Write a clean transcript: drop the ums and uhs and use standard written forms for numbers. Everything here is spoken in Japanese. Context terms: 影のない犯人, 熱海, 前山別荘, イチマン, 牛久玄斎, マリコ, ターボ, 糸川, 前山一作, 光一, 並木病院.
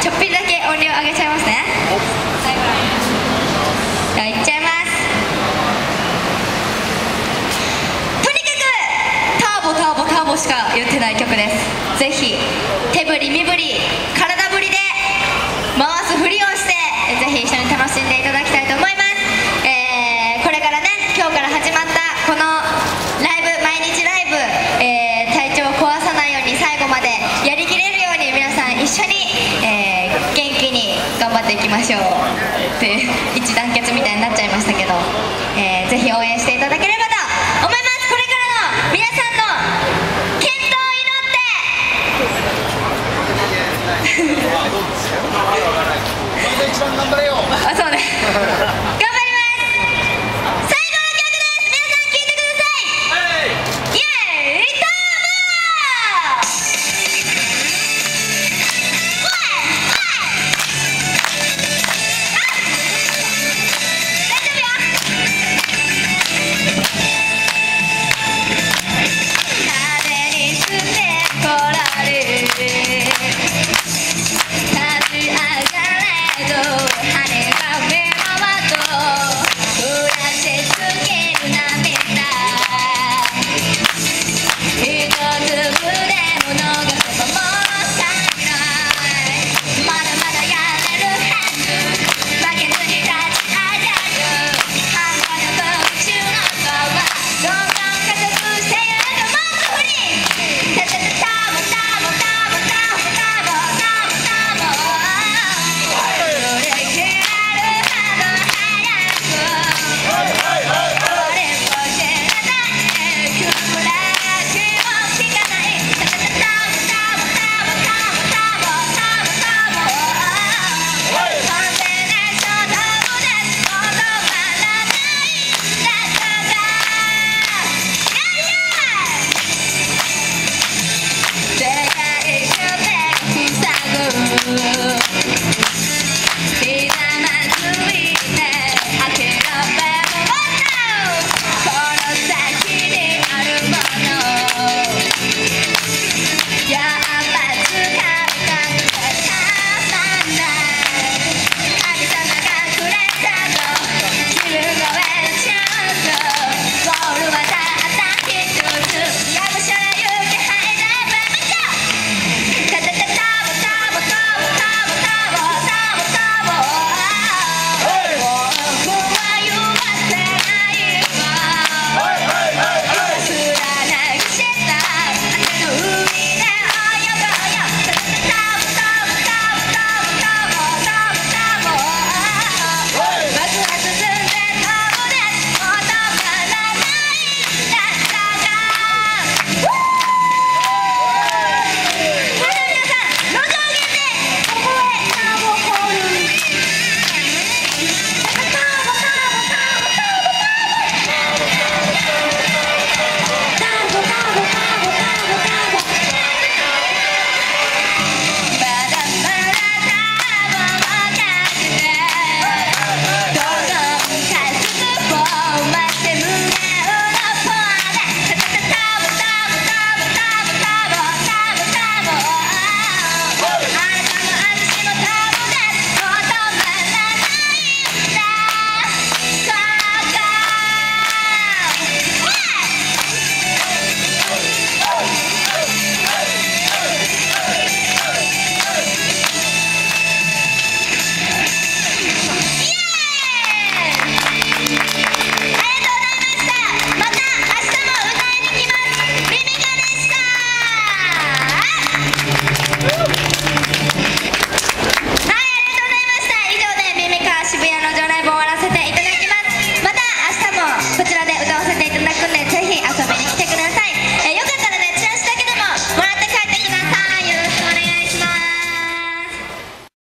ちょっぴりだけ音量上げちゃいますね。じゃあいっちゃいます。とにかくターボターボターボしか言ってない曲です。ぜひ手振り身振り体振りで回すふりをしてぜひ一緒に楽しんでいただきたいと思います。これからね、今日から始まったこのライブ、毎日ライブ、体調を壊さないように最後までやりきれるように皆さん一緒に、元気に頑張っていきましょうという一致団結みたいになっちゃいましたけど、ぜひ応援していただければと思います。これからの皆さんの健闘を祈って、一番頑張れよ。あ、そうね。頑張れ。